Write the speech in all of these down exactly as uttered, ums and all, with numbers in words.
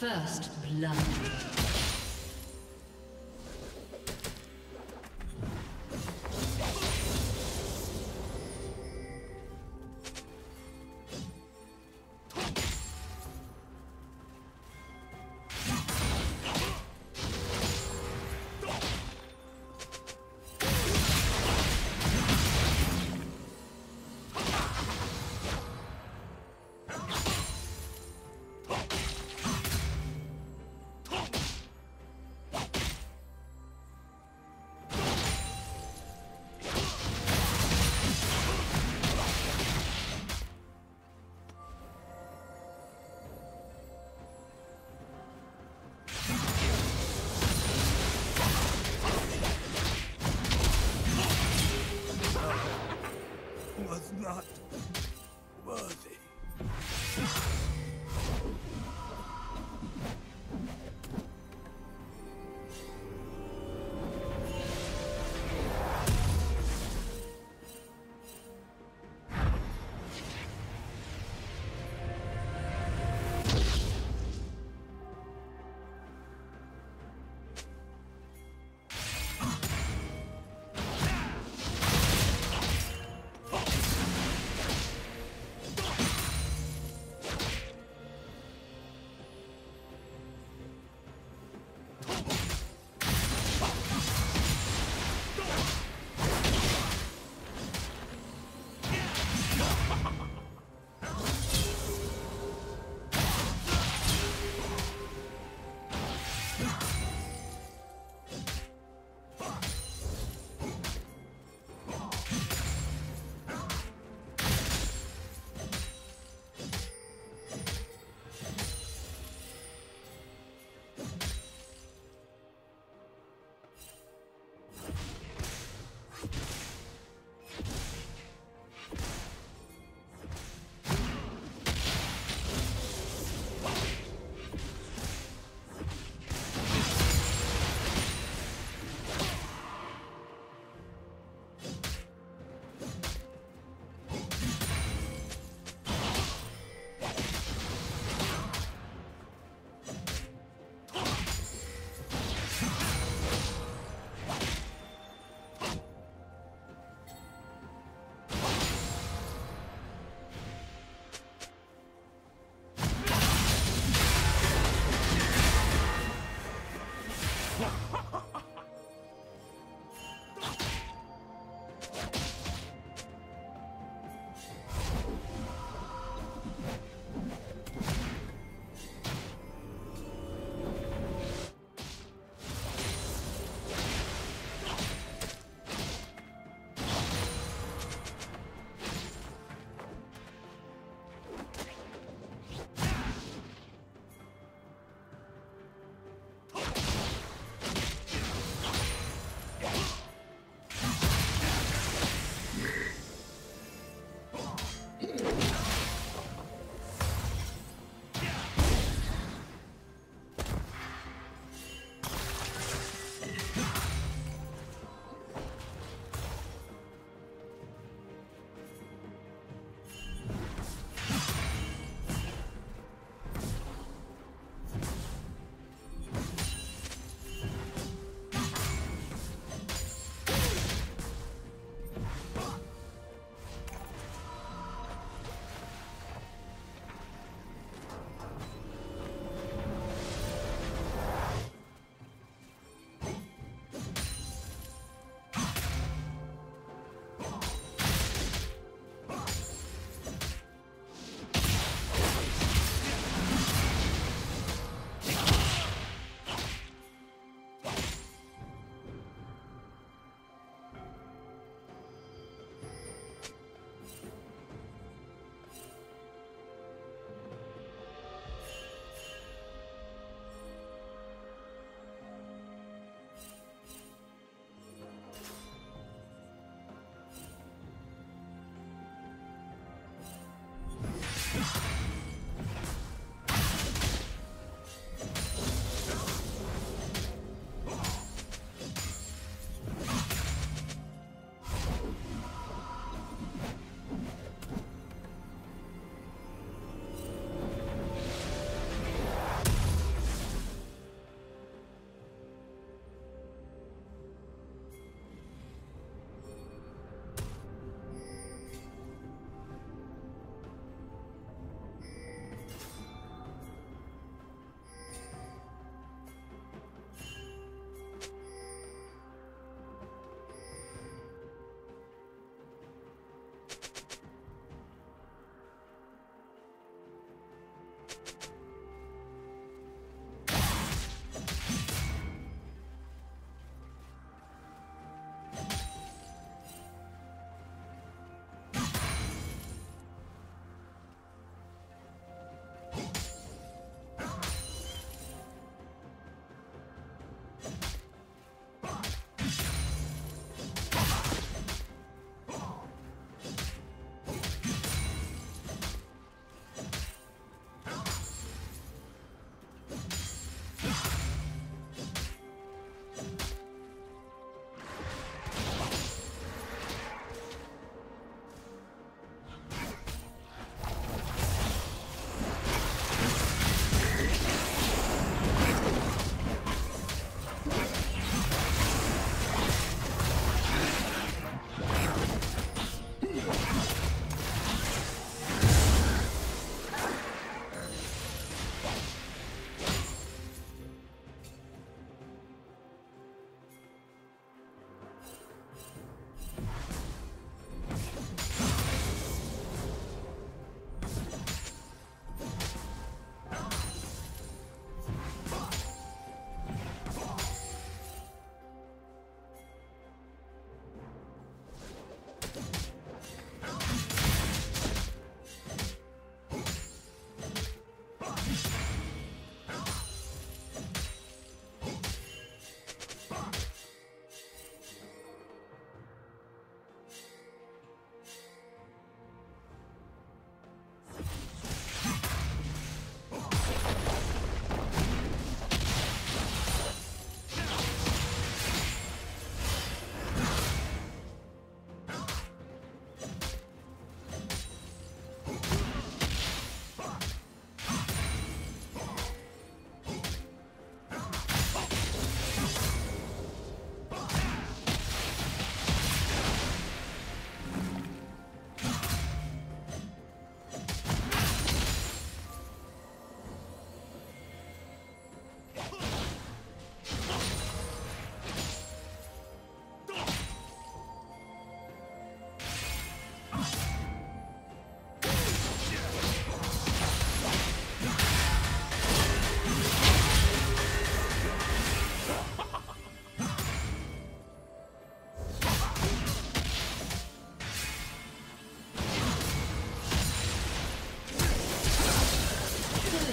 First blood.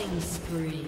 Killing spree.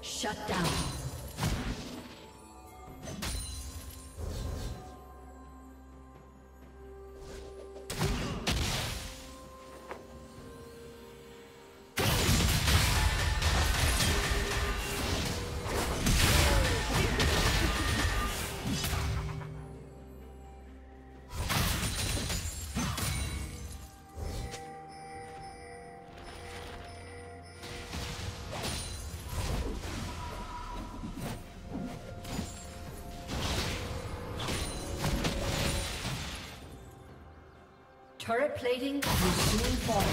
Shut down. Turret plating will soon fall.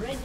Red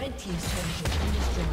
Red team's turret has been destroyed.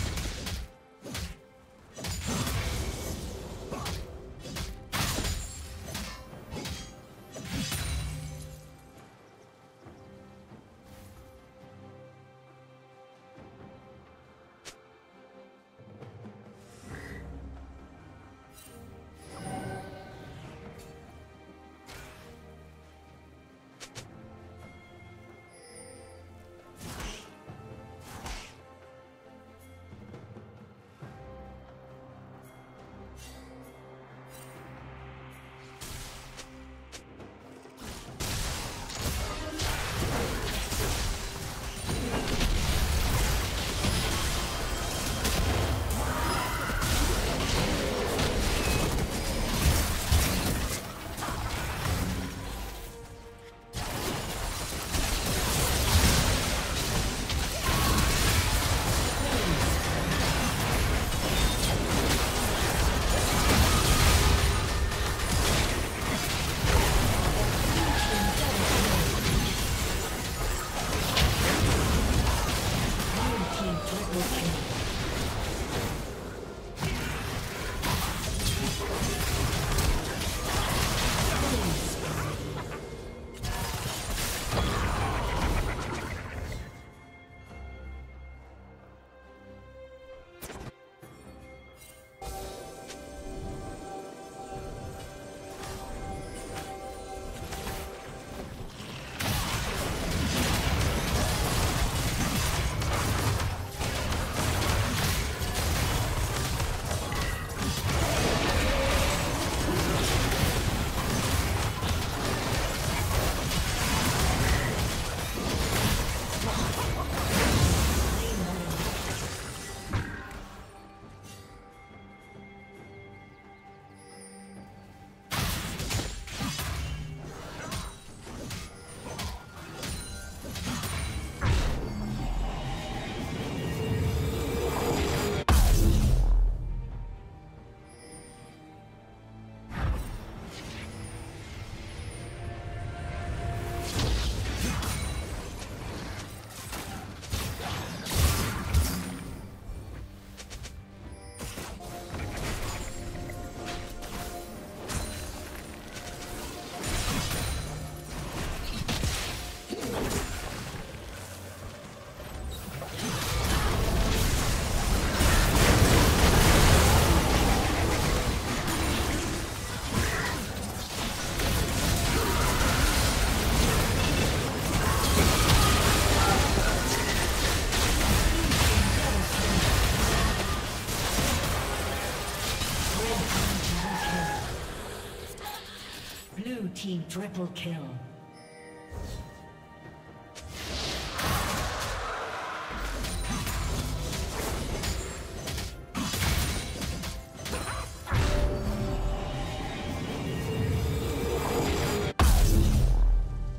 Blue team triple kill.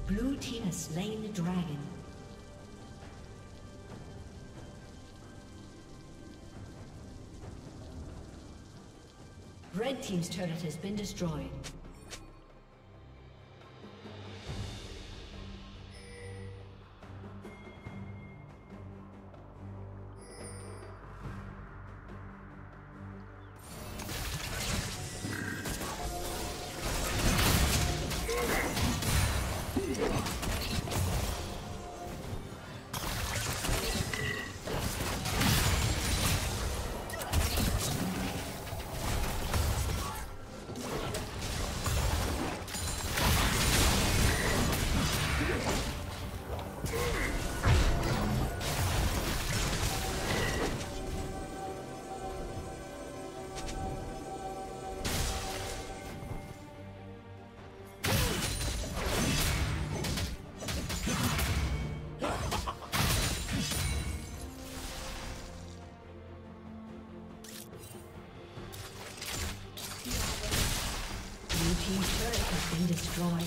Blue team has slain the dragon. Red team's turret has been destroyed. Destroyed.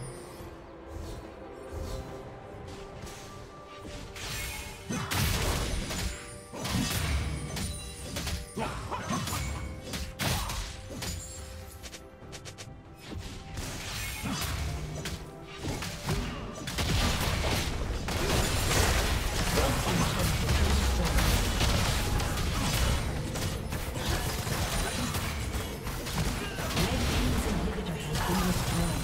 Red team's inhibitor has been destroyed.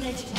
Legendary.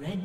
Red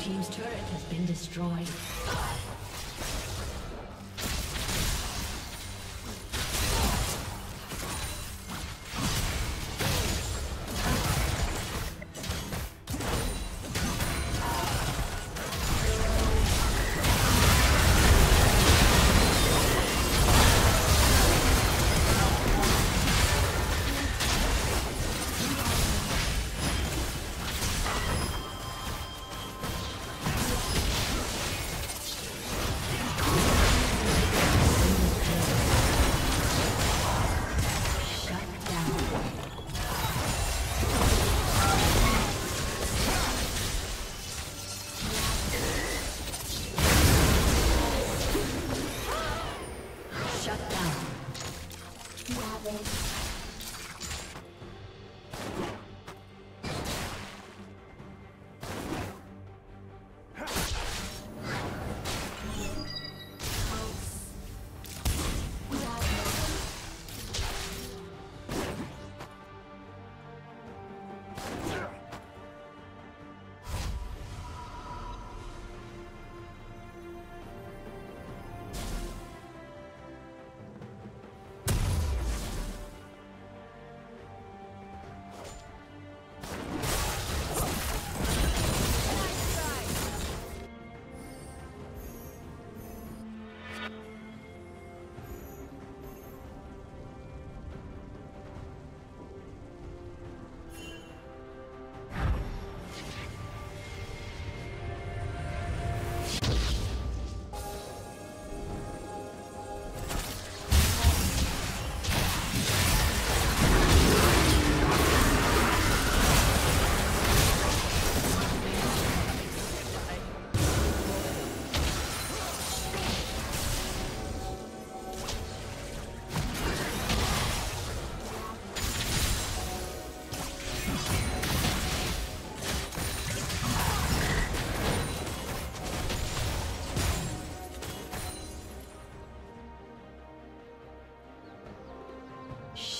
Team's turret has been destroyed.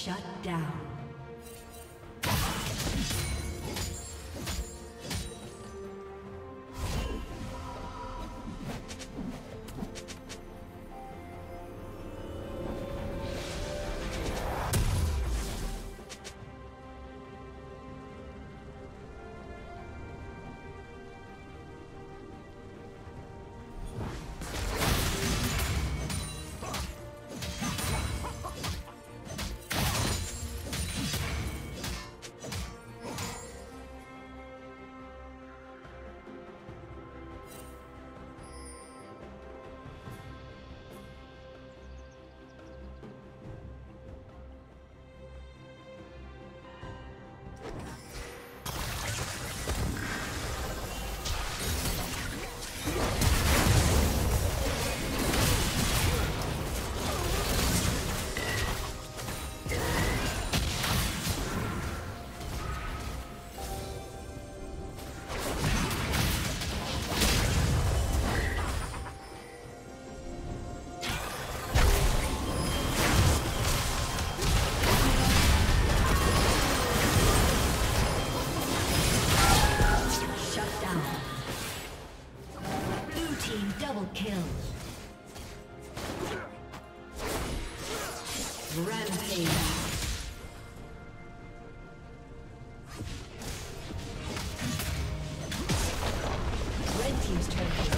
Shut down. Red team's turret.